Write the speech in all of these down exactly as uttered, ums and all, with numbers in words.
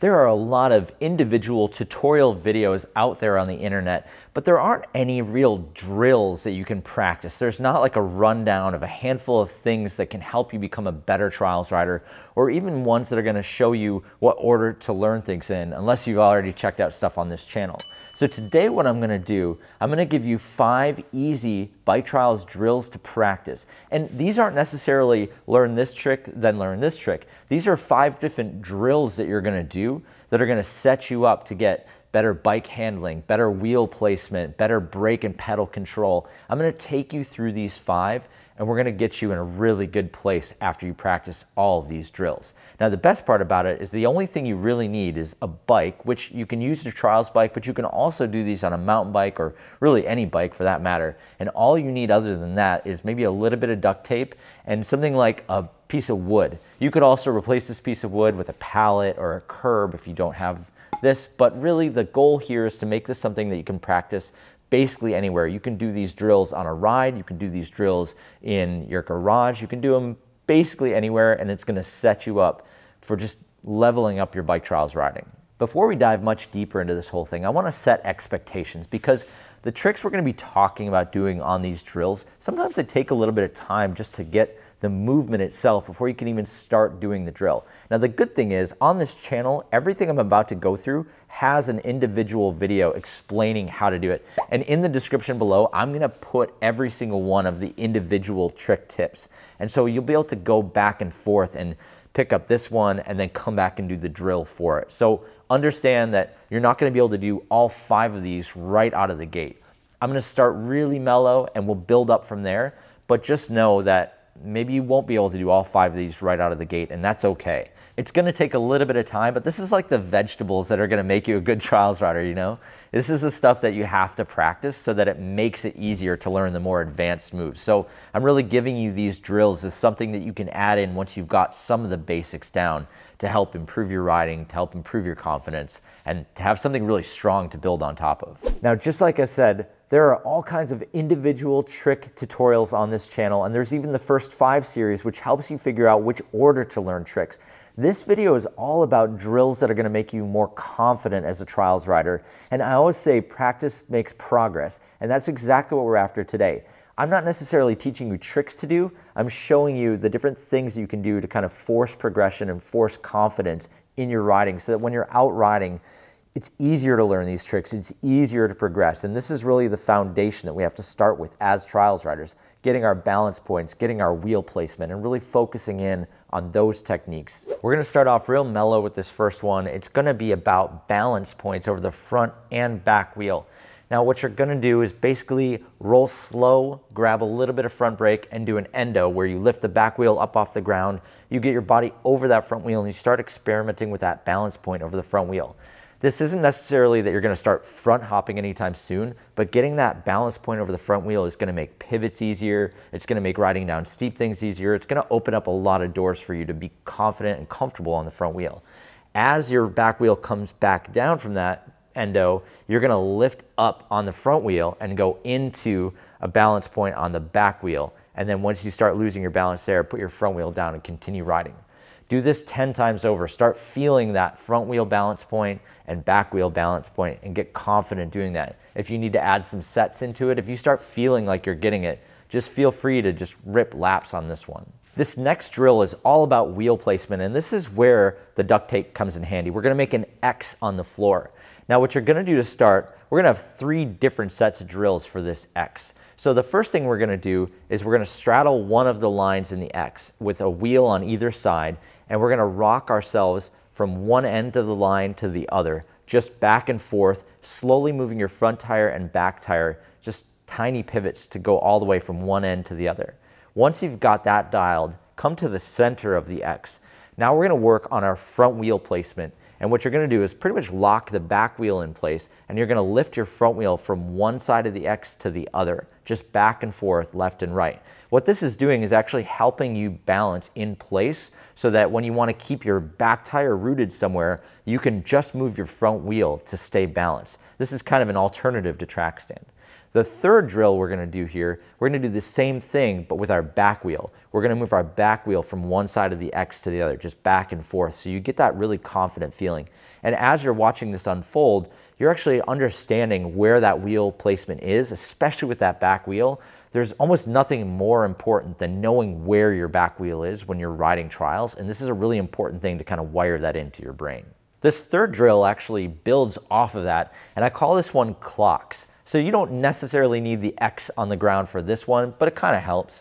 There are a lot of individual tutorial videos out there on the internet, but there aren't any real drills that you can practice. There's not like a rundown of a handful of things that can help you become a better trials rider, or even ones that are gonna show you what order to learn things in, unless you've already checked out stuff on this channel. So today what I'm gonna do, I'm gonna give you five easy bike trials drills to practice. And these aren't necessarily learn this trick, then learn this trick. These are five different drills that you're gonna do that are going to set you up to get better bike handling, better wheel placement, better brake and pedal control. I'm going to take you through these five, and we're going to get you in a really good place after you practice all of these drills. Now, the best part about it is the only thing you really need is a bike, which you can use as a trials bike, but you can also do these on a mountain bike or really any bike for that matter. And all you need other than that is maybe a little bit of duct tape and something like a piece of wood. You could also replace this piece of wood with a pallet or a curb if you don't have this, but really the goal here is to make this something that you can practice basically anywhere. You can do these drills on a ride, you can do these drills in your garage, you can do them basically anywhere, and it's gonna set you up for just leveling up your bike trials riding. Before we dive much deeper into this whole thing, I wanna set expectations, because the tricks we're gonna be talking about doing on these drills, sometimes they take a little bit of time just to get the movement itself before you can even start doing the drill. Now, the good thing is on this channel, everything I'm about to go through has an individual video explaining how to do it. And in the description below, I'm gonna put every single one of the individual trick tips. And so you'll be able to go back and forth and pick up this one and then come back and do the drill for it. So understand that you're not gonna be able to do all five of these right out of the gate. I'm gonna start really mellow and we'll build up from there, but just know that maybe you won't be able to do all five of these right out of the gate, and that's okay. It's gonna take a little bit of time, but this is like the vegetables that are gonna make you a good trials rider, you know? This is the stuff that you have to practice so that it makes it easier to learn the more advanced moves. So I'm really giving you these drills as something that you can add in once you've got some of the basics down to help improve your riding, to help improve your confidence, and to have something really strong to build on top of. Now, just like I said, there are all kinds of individual trick tutorials on this channel, and there's even the first five series, which helps you figure out which order to learn tricks. This video is all about drills that are gonna make you more confident as a trials rider, and I always say practice makes progress, and that's exactly what we're after today. I'm not necessarily teaching you tricks to do, I'm showing you the different things you can do to kind of force progression and force confidence in your riding, so that when you're out riding, it's easier to learn these tricks, it's easier to progress, and this is really the foundation that we have to start with as trials riders, getting our balance points, getting our wheel placement, and really focusing in on those techniques. We're gonna start off real mellow with this first one. It's gonna be about balance points over the front and back wheel. Now, what you're gonna do is basically roll slow, grab a little bit of front brake, and do an endo where you lift the back wheel up off the ground, you get your body over that front wheel, and you start experimenting with that balance point over the front wheel. This isn't necessarily that you're gonna start front hopping anytime soon, but getting that balance point over the front wheel is gonna make pivots easier, it's gonna make riding down steep things easier, it's gonna open up a lot of doors for you to be confident and comfortable on the front wheel. As your back wheel comes back down from that endo, you're gonna lift up on the front wheel and go into a balance point on the back wheel. And then once you start losing your balance there, put your front wheel down and continue riding. Do this ten times over. Start feeling that front wheel balance point and back wheel balance point and get confident doing that. If you need to add some sets into it, if you start feeling like you're getting it, just feel free to just rip laps on this one. This next drill is all about wheel placement, and this is where the duct tape comes in handy. We're gonna make an X on the floor. Now, what you're gonna do to start, we're gonna have three different sets of drills for this X. So the first thing we're gonna do is we're gonna straddle one of the lines in the X with a wheel on either side, and we're gonna rock ourselves from one end of the line to the other, just back and forth, slowly moving your front tire and back tire, just tiny pivots to go all the way from one end to the other. Once you've got that dialed, come to the center of the X. Now we're gonna work on our front wheel placement, and what you're gonna do is pretty much lock the back wheel in place, and you're gonna lift your front wheel from one side of the X to the other, just back and forth, left and right. What this is doing is actually helping you balance in place so that when you wanna keep your back tire rooted somewhere, you can just move your front wheel to stay balanced. This is kind of an alternative to track stand. The third drill we're gonna do here, we're gonna do the same thing, but with our back wheel. We're gonna move our back wheel from one side of the X to the other, just back and forth, so you get that really confident feeling. And as you're watching this unfold, you're actually understanding where that wheel placement is, especially with that back wheel. There's almost nothing more important than knowing where your back wheel is when you're riding trials, and this is a really important thing to kind of wire that into your brain. This third drill actually builds off of that, and I call this one clocks. So you don't necessarily need the X on the ground for this one, but it kind of helps.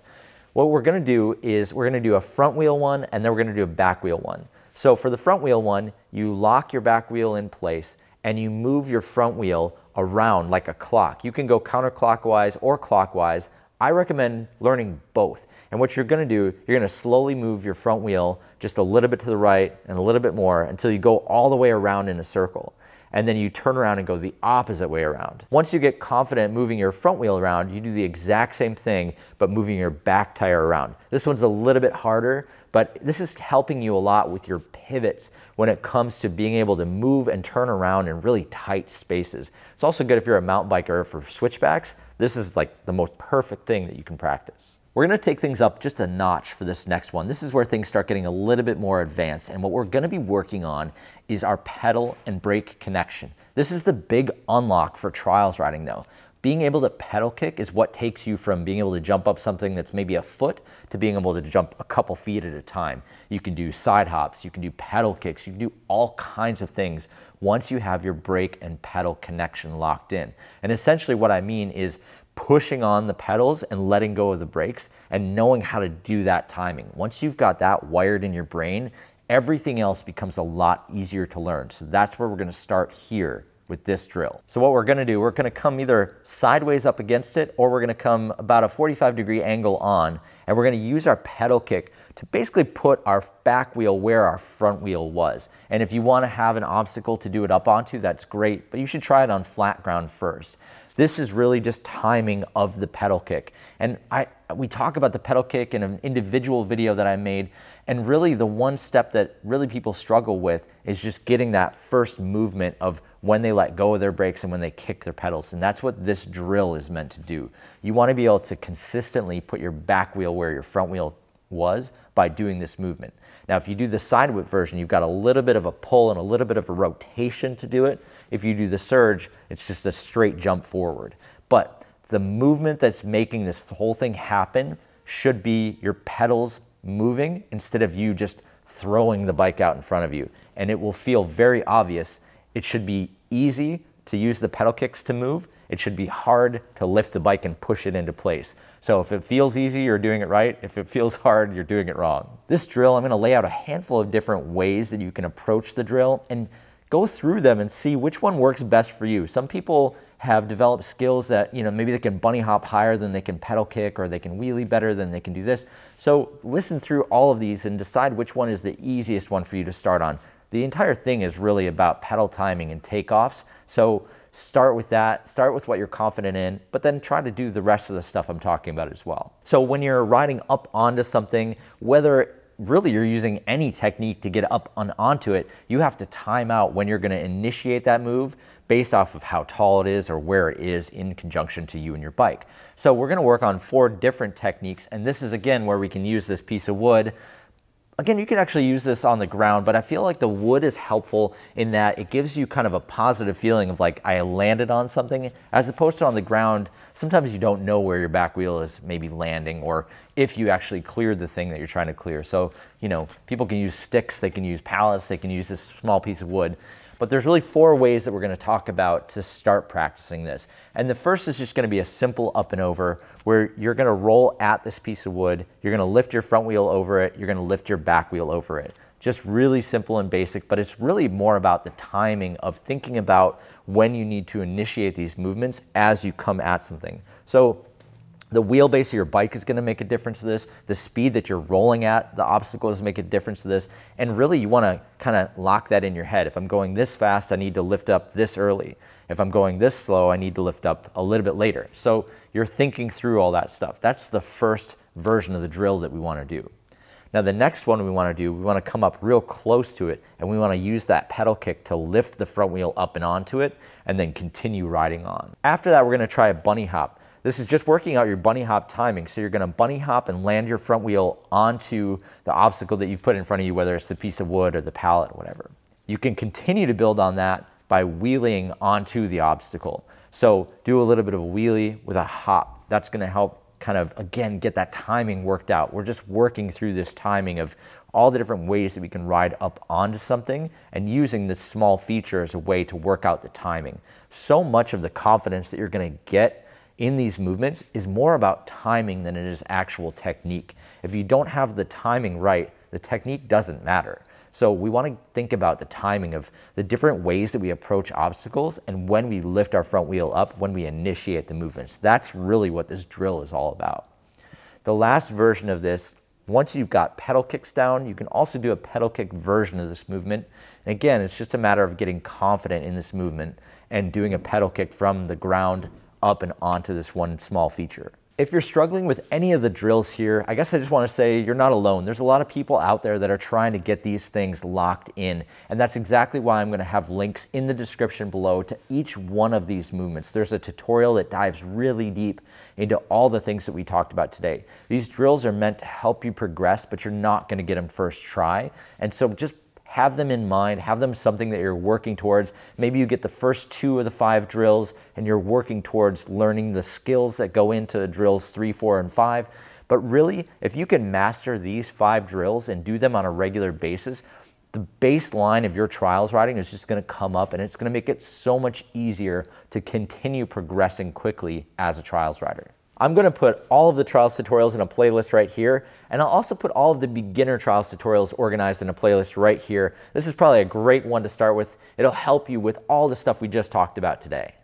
What we're gonna do is we're gonna do a front wheel one, and then we're gonna do a back wheel one. So for the front wheel one, you lock your back wheel in place and you move your front wheel around like a clock. You can go counterclockwise or clockwise. I recommend learning both. And what you're gonna do, you're gonna slowly move your front wheel just a little bit to the right and a little bit more until you go all the way around in a circle. And then you turn around and go the opposite way around. Once you get confident moving your front wheel around, you do the exact same thing, but moving your back tire around. This one's a little bit harder, but this is helping you a lot with your pivots when it comes to being able to move and turn around in really tight spaces. It's also good if you're a mountain biker for switchbacks. This is like the most perfect thing that you can practice. We're gonna take things up just a notch for this next one. This is where things start getting a little bit more advanced, and what we're gonna be working on is our pedal and brake connection. This is the big unlock for trials riding though. Being able to pedal kick is what takes you from being able to jump up something that's maybe a foot to being able to jump a couple feet at a time. You can do side hops, you can do pedal kicks, you can do all kinds of things once you have your brake and pedal connection locked in. And essentially what I mean is pushing on the pedals and letting go of the brakes and knowing how to do that timing. Once you've got that wired in your brain, everything else becomes a lot easier to learn. So that's where we're gonna start here with this drill. So what we're gonna do, we're gonna come either sideways up against it, or we're gonna come about a forty-five degree angle on, and we're gonna use our pedal kick to basically put our back wheel where our front wheel was. And if you wanna have an obstacle to do it up onto, that's great, but you should try it on flat ground first. This is really just timing of the pedal kick. And I, we talk about the pedal kick in an individual video that I made, and really the one step that really people struggle with is just getting that first movement of when they let go of their brakes and when they kick their pedals. And that's what this drill is meant to do. You wanna be able to consistently put your back wheel where your front wheel was by doing this movement. Now, if you do the side whip version, you've got a little bit of a pull and a little bit of a rotation to do it. If you do the surge, it's just a straight jump forward. But the movement that's making this whole thing happen should be your pedals moving instead of you just throwing the bike out in front of you. And it will feel very obvious. It should be easy to use the pedal kicks to move. It should be hard to lift the bike and push it into place. So if it feels easy, you're doing it right. If it feels hard, you're doing it wrong. This drill, I'm gonna lay out a handful of different ways that you can approach the drill and go through them and see which one works best for you. Some people have developed skills that, you know, maybe they can bunny hop higher than they can pedal kick, or they can wheelie better than they can do this. So listen through all of these and decide which one is the easiest one for you to start on. The entire thing is really about pedal timing and takeoffs. So start with that, start with what you're confident in, but then try to do the rest of the stuff I'm talking about as well. So when you're riding up onto something, whether really you're using any technique to get up and onto it, you have to time out when you're gonna initiate that move based off of how tall it is or where it is in conjunction to you and your bike. So we're gonna work on four different techniques, and this is again where we can use this piece of wood. Again, you can actually use this on the ground, but I feel like the wood is helpful in that it gives you kind of a positive feeling of like, I landed on something, as opposed to on the ground. Sometimes you don't know where your back wheel is maybe landing, or if you actually cleared the thing that you're trying to clear. So, you know, people can use sticks, they can use pallets, they can use this small piece of wood. But there's really four ways that we're gonna talk about to start practicing this. And the first is just gonna be a simple up and over, where you're gonna roll at this piece of wood, you're gonna lift your front wheel over it, you're gonna lift your back wheel over it. Just really simple and basic, but it's really more about the timing of thinking about when you need to initiate these movements as you come at something. So the wheelbase of your bike is gonna make a difference to this, the speed that you're rolling at the obstacles make a difference to this, and really you wanna kinda lock that in your head. If I'm going this fast, I need to lift up this early. If I'm going this slow, I need to lift up a little bit later. So you're thinking through all that stuff. That's the first version of the drill that we wanna do. Now the next one we want to do, we want to come up real close to it, and we want to use that pedal kick to lift the front wheel up and onto it, and then continue riding on. After that, we're going to try a bunny hop. This is just working out your bunny hop timing. So you're going to bunny hop and land your front wheel onto the obstacle that you've put in front of you, whether it's the piece of wood or the pallet or whatever. You can continue to build on that by wheeling onto the obstacle. So do a little bit of a wheelie with a hop. That's going to help kind of, again, get that timing worked out. We're just working through this timing of all the different ways that we can ride up onto something and using this small feature as a way to work out the timing. So much of the confidence that you're going to get in these movements is more about timing than it is actual technique. If you don't have the timing right, the technique doesn't matter. So we want to think about the timing of the different ways that we approach obstacles and when we lift our front wheel up, when we initiate the movements. That's really what this drill is all about. The last version of this, once you've got pedal kicks down, you can also do a pedal kick version of this movement. And again, it's just a matter of getting confident in this movement and doing a pedal kick from the ground up and onto this one small feature. If you're struggling with any of the drills here, I guess I just want to say you're not alone. There's a lot of people out there that are trying to get these things locked in. And that's exactly why I'm going to have links in the description below to each one of these movements. There's a tutorial that dives really deep into all the things that we talked about today. These drills are meant to help you progress, but you're not going to get them first try. And so just have them in mind, have them something that you're working towards. Maybe you get the first two of the five drills and you're working towards learning the skills that go into drills three, four, and five. But really, if you can master these five drills and do them on a regular basis, the baseline of your trials riding is just going to come up, and it's going to make it so much easier to continue progressing quickly as a trials rider. I'm going to put all of the trials tutorials in a playlist right here, and I'll also put all of the beginner trials tutorials organized in a playlist right here. This is probably a great one to start with. It'll help you with all the stuff we just talked about today.